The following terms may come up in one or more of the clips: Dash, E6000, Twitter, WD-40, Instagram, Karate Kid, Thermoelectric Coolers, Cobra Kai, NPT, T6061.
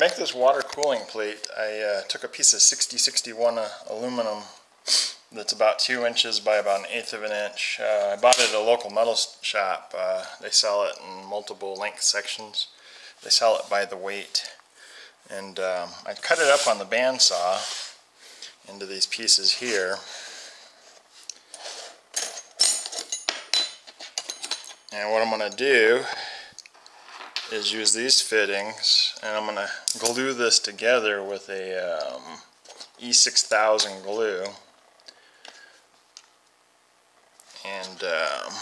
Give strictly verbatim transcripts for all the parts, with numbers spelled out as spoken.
To make this water cooling plate, I uh, took a piece of sixty sixty-one uh, aluminum that's about two inches by about an eighth of an inch. Uh, I bought it at a local metal shop. Uh, they sell it in multiple length sections. They sell it by the weight. And um, I cut it up on the bandsaw into these pieces here. And what I'm going to do is use these fittings, and I'm going to glue this together with a um, E six thousand glue. And um,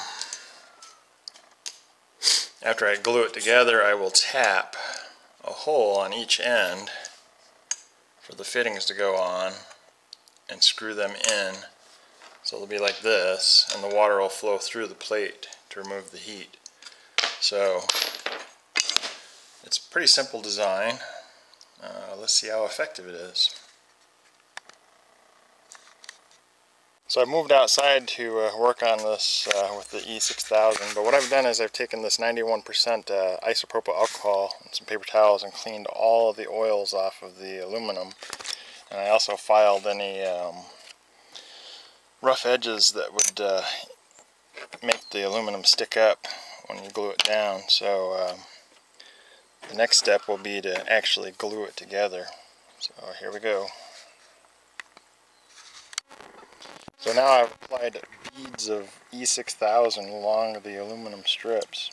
after I glue it together, I will tap a hole on each end for the fittings to go on and screw them in. So it'll be like this, and the water will flow through the plate to remove the heat. So it's a pretty simple design. Uh, let's see how effective it is. So I moved outside to uh, work on this uh, with the E six thousand, but what I've done is I've taken this ninety-one percent uh, isopropyl alcohol and some paper towels and cleaned all of the oils off of the aluminum. And I also filed any um, rough edges that would uh, make the aluminum stick up when you glue it down. So um, the next step will be to actually glue it together. So here we go. So now I've applied beads of E six thousand along the aluminum strips,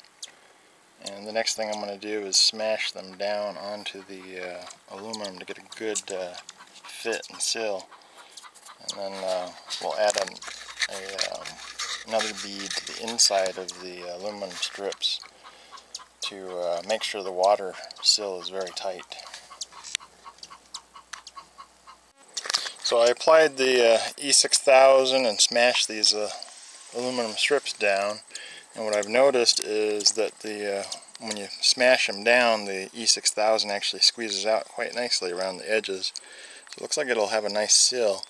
and the next thing I'm going to do is smash them down onto the uh, aluminum to get a good uh, fit and seal, and then uh, we'll add an, a, um, another bead to the inside of the aluminum strips to uh, make sure the water seal is very tight. So I applied the uh, E six thousand and smashed these uh, aluminum strips down, and what I've noticed is that the uh, when you smash them down, the E six thousand actually squeezes out quite nicely around the edges. So it looks like it'll have a nice seal.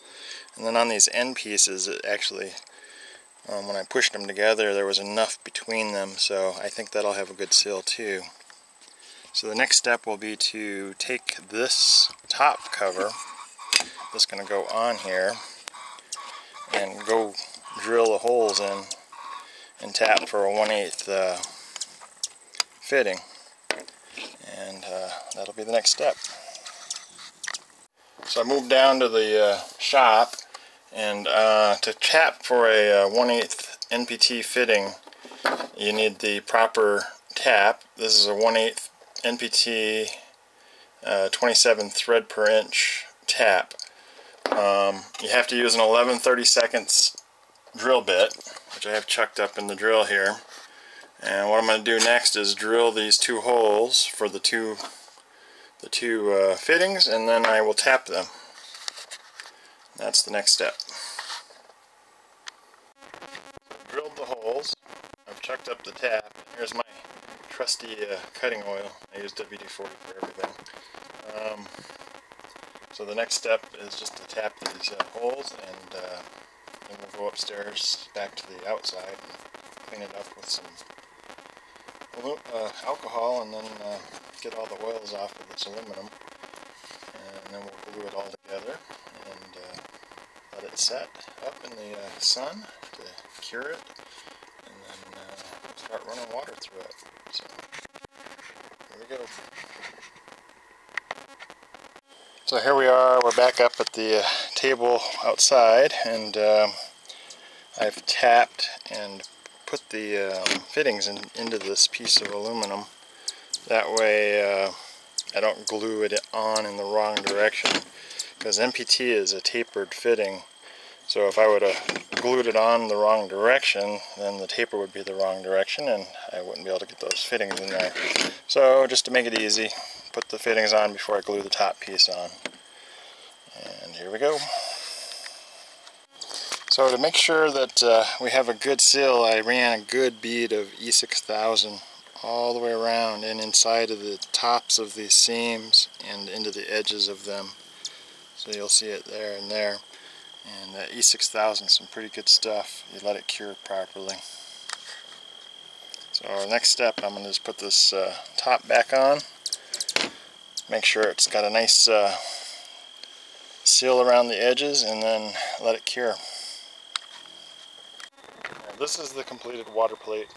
And then on these end pieces, it actually, um, when I pushed them together, there was enough between them, so I think that'll have a good seal too. So the next step will be to take this top cover, that's going to go on here, and go drill the holes in and tap for a one eighth uh, fitting, and uh, that'll be the next step. So I moved down to the uh, shop, and uh, to tap for a uh, one eighth N P T fitting you need the proper tap. This is a one eighth N P T uh, twenty-seven thread per inch tap. Um, you have to use an eleven thirty-seconds drill bit, which I have chucked up in the drill here. And what I'm going to do next is drill these two holes for the two the two uh, fittings, and then I will tap them. That's the next step. Drilled the holes. I've chucked up the tap. Here's my trusty uh, cutting oil. I use W D forty for everything. Um, So the next step is just to tap these uh, holes, and uh, then we'll go upstairs back to the outside and clean it up with some uh, alcohol, and then uh, get all the oils off of this aluminum, and then we'll glue it all together and uh, let it set up in the uh, sun to cure it, and then uh, start running water through it. So here we go. So here we are, we're back up at the uh, table outside, and um, I've tapped and put the um, fittings in, into this piece of aluminum. That way uh, I don't glue it on in the wrong direction, because N P T is a tapered fitting, so if I would have glued it on the wrong direction, then the taper would be the wrong direction and I wouldn't be able to get those fittings in there. So just to make it easy, put the fittings on before I glue the top piece on. And here we go. So to make sure that uh, we have a good seal, I ran a good bead of E six thousand all the way around and inside of the tops of these seams and into the edges of them. So you'll see it there and there. And that E six thousand is some pretty good stuff. You let it cure properly. So our next step, I'm going to just put this uh, top back on. make sure it's got a nice uh, seal around the edges, and then let it cure. This is the completed water plate.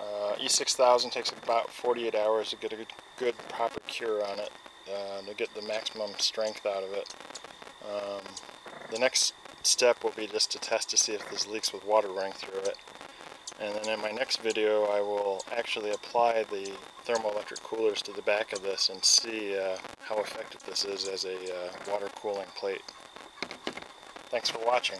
Uh, E six thousand takes about forty-eight hours to get a good, good proper cure on it, uh, to get the maximum strength out of it. Um, the next step will be just to test to see if there's leaks with water running through it. And then in my next video I will actually apply the thermoelectric coolers to the back of this and see uh, how effective this is as a uh, water cooling plate. Thanks for watching.